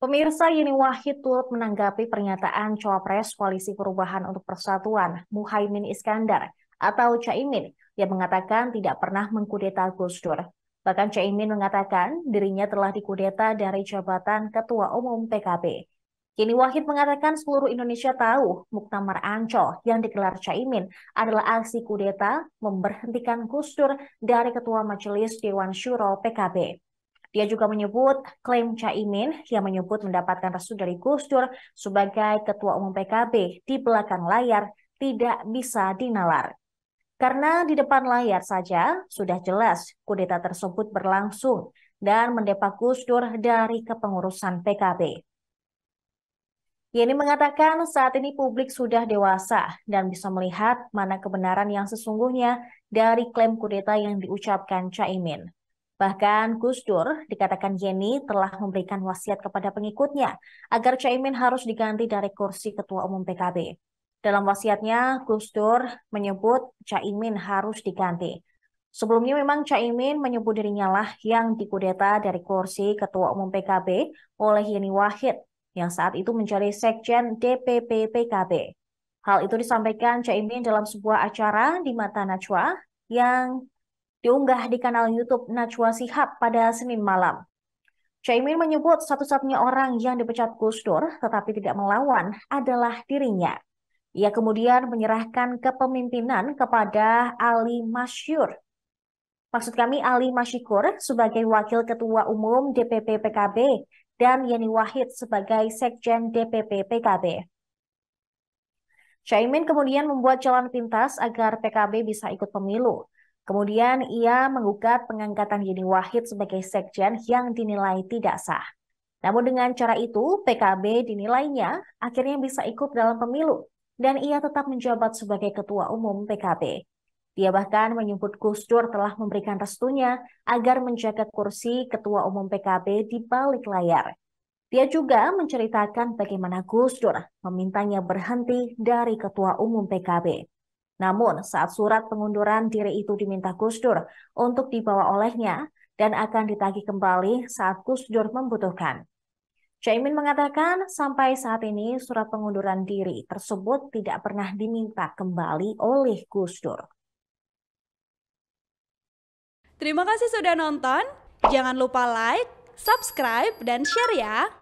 Pemirsa, Yenny Wahid turut menanggapi pernyataan cawapres Koalisi Perubahan untuk Persatuan, Muhaimin Iskandar atau Cak Imin, yang mengatakan tidak pernah mengkudeta Gus Dur. Bahkan Cak Imin mengatakan dirinya telah dikudeta dari jabatan Ketua Umum PKB. Yenny Wahid mengatakan seluruh Indonesia tahu Muktamar Ancol yang digelar Cak Imin adalah aksi kudeta memberhentikan Gus Dur dari Ketua Majelis Dewan Syuro PKB. Dia juga menyebut klaim Cak Imin yang menyebut mendapatkan restu dari Gus Dur sebagai Ketua Umum PKB di belakang layar tidak bisa dinalar. Karena di depan layar saja sudah jelas kudeta tersebut berlangsung dan mendepak Gus Dur dari kepengurusan PKB. Yenny mengatakan saat ini publik sudah dewasa dan bisa melihat mana kebenaran yang sesungguhnya dari klaim kudeta yang diucapkan Cak Imin. Bahkan Gus Dur dikatakan Yenny telah memberikan wasiat kepada pengikutnya agar Cak Imin harus diganti dari kursi Ketua Umum PKB. Dalam wasiatnya, Gus Dur menyebut Cak Imin harus diganti. Sebelumnya memang Cak Imin menyebut dirinya lah yang dikudeta dari kursi Ketua Umum PKB oleh Yenny Wahid yang saat itu menjadi Sekjen DPP PKB. Hal itu disampaikan Cak Imin dalam sebuah acara di Mata Najwa yang diunggah di kanal YouTube Najwa Shihab pada Senin malam. Cak Imin menyebut satu-satunya orang yang dipecat Gus Dur tetapi tidak melawan adalah dirinya. Ia kemudian menyerahkan kepemimpinan kepada Ali Masykur sebagai Wakil Ketua Umum DPP PKB dan Yenny Wahid sebagai Sekjen DPP PKB. Cak Imin kemudian membuat jalan pintas agar PKB bisa ikut pemilu. Kemudian ia menggugat pengangkatan Yenny Wahid sebagai sekjen yang dinilai tidak sah. Namun dengan cara itu, PKB dinilainya akhirnya bisa ikut dalam pemilu dan ia tetap menjabat sebagai ketua umum PKB. Dia bahkan menyebut Gus Dur telah memberikan restunya agar menjaga kursi ketua umum PKB di balik layar. Dia juga menceritakan bagaimana Gus Dur memintanya berhenti dari ketua umum PKB. Namun, saat surat pengunduran diri itu diminta Gus Dur untuk dibawa olehnya dan akan ditagih kembali saat Gus Dur membutuhkan. Cak Imin mengatakan sampai saat ini surat pengunduran diri tersebut tidak pernah diminta kembali oleh Gus Dur. Terima kasih sudah nonton. Jangan lupa like, subscribe, dan share ya!